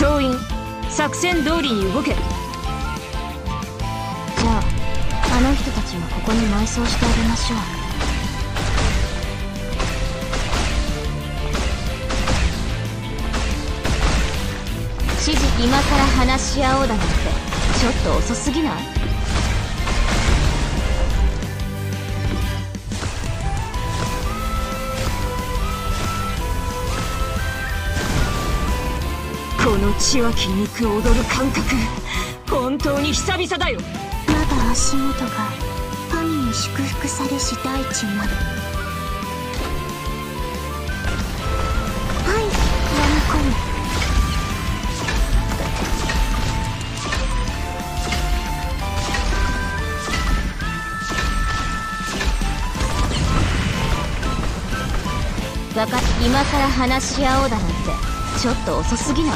総員、作戦通りに動け。じゃあ、あの人たちはここに埋葬してあげましょう。指示今から話し合おうだなんてちょっと遅すぎない？この血は気肉躍る感覚、本当に久々だよ。まだ足元が神に祝福されし大地なる。はい、ラミコム。今から話し合おうだなんてちょっと遅すぎない？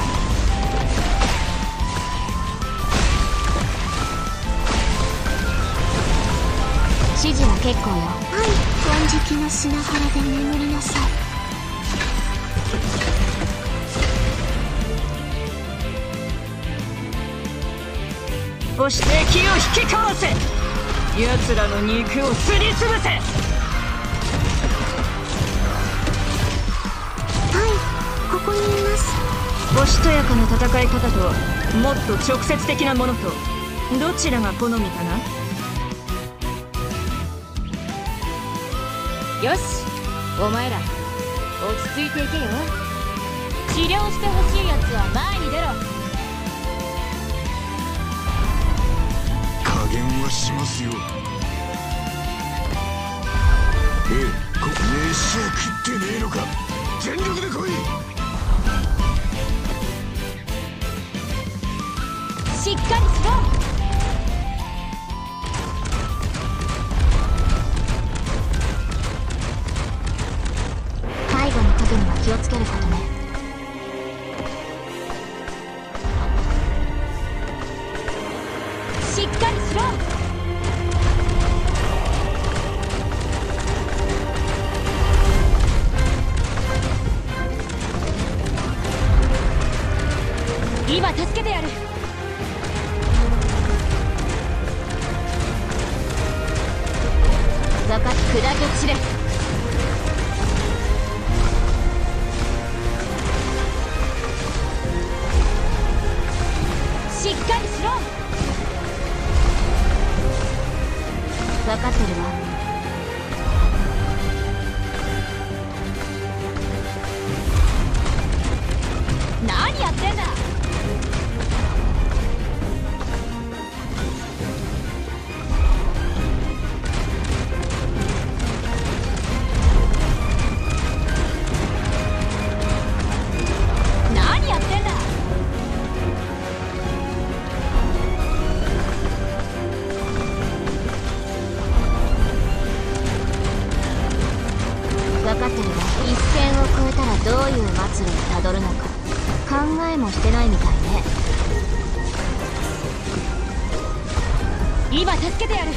指示は結構よ。はい、金色の砂原で眠りなさい。そして敵を引きかわせ、奴らの肉をすりつぶせ。おしとやかな戦い方ともっと直接的なものとどちらが好みかな。よし、お前ら落ち着いていけよ。治療してほしいやつは前に出ろ。加減はしますよ。ええ、これ飯を食ってねえのか。全力で来い。しっかりしろ。背後の影には気をつけることね。しっかりしろ。今助けてやる。砕け散れ。しっかりしろ。分かってるわ。何やってんだ。今助けてやる。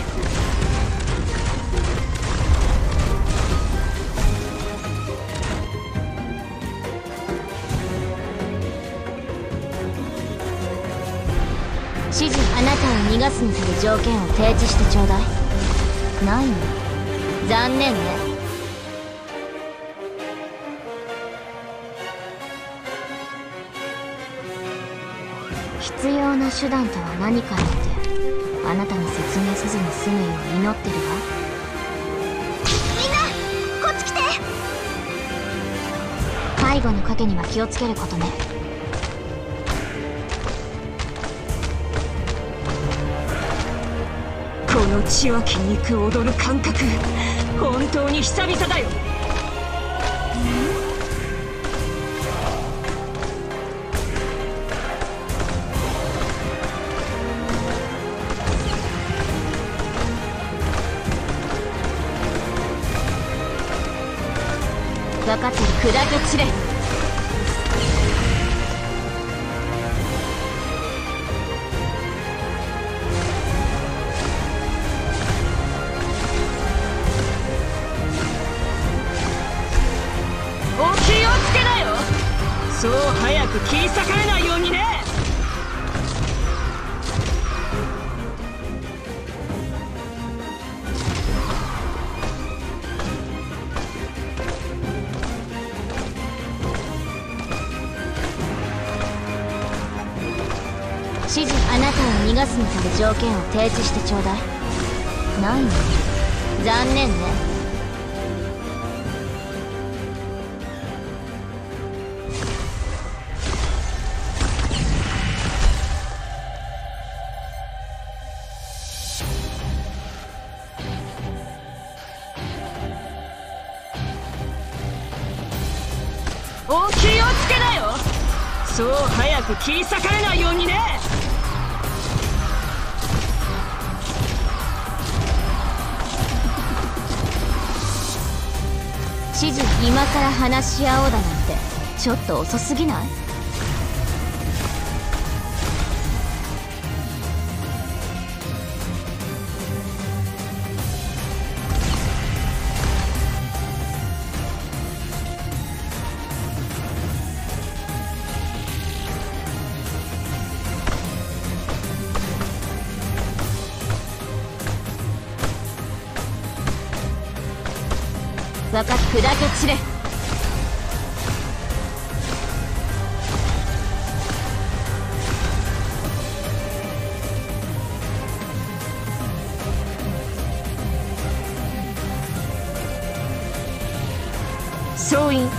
指示、あなたを逃がすにする条件を提示してちょうだい。ないの？残念ね。必要な手段とは何かなんてあなたに説明せずに済むよう祈ってるわ。みんなこっち来て。背後の影には気をつけることね。この血は気肉躍る感覚、本当に久々だよ。分かってる。砕け散れ。お気をつけなよ。そう早早く切り裂かれないようにね。指示、あなたを逃がすにたる条件を提示してちょうだい。ないの？残念ね。お気をつけだよ。そう早く切り裂かれないようにね。指示、今から話し合おうだなんてちょっと遅すぎない？分かっ、砕け散れ。総員、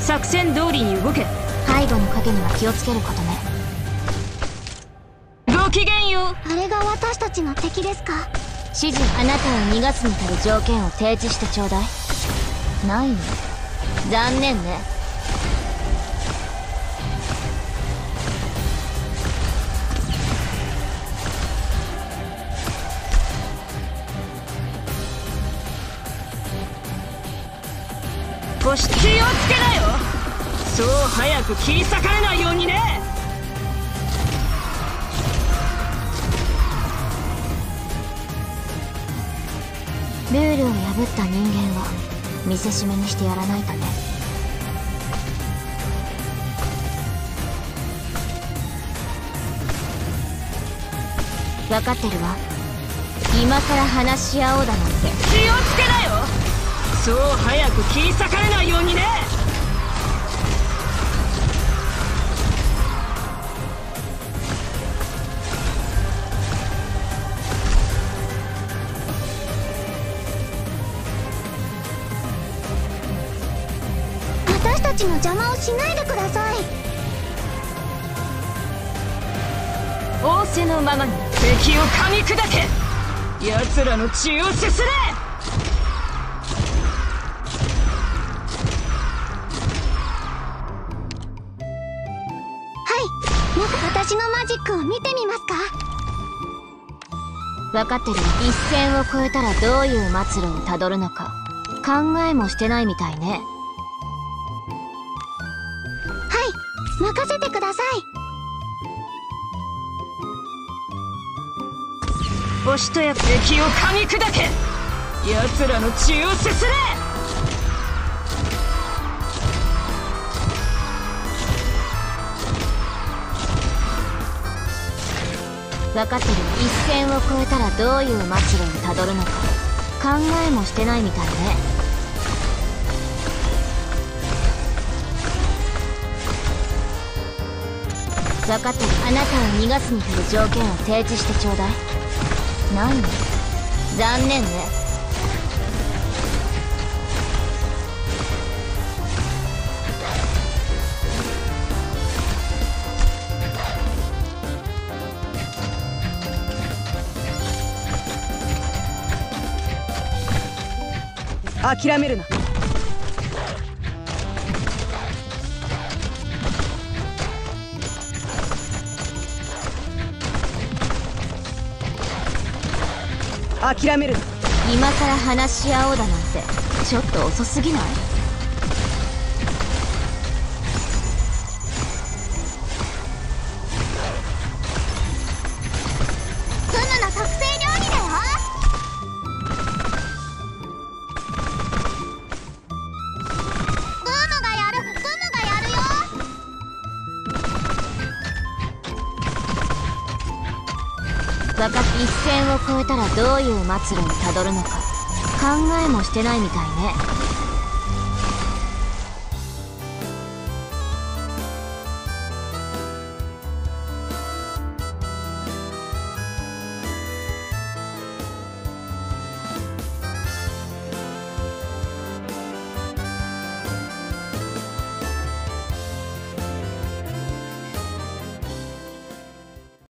作戦通りに動け。背後の影には気をつけることね。ごきげんよう。あれが私たちの敵ですか？指示、あなたを逃がすにたる条件を提示してちょうだい。ないね。残念ね。気をつけなよ。そう早く切り裂かれないようにね。ルールを破った人間は見せしめにしてやらないとね。分かってるわ。今から話し合おうだなんて。気をつけだよ。そう早く切り裂かれないようにね。私の邪魔をしないでください。仰せのままに敵を噛み砕け。奴らの血をすすれ。はい、ね、私のマジックを見てみますか？分かってる。一線を越えたらどういう末路をたどるのか考えもしてないみたいね。任せてください。押しとやつ、敵を噛み砕け。奴らの血をすすれ。分かってる。一線を越えたらどういう末路をたどるのか考えもしてないみたいね。分かってる。あなたを逃がすにたる条件を提示してちょうだい。ないの？残念ね。諦めるな。諦める。今から話し合おうだなんてちょっと遅すぎない？ツヌの特製料理だよ。ツヌがやるよ。分かっ一線を越えたらどういう末路をたどるのか考えもしてないみたいね。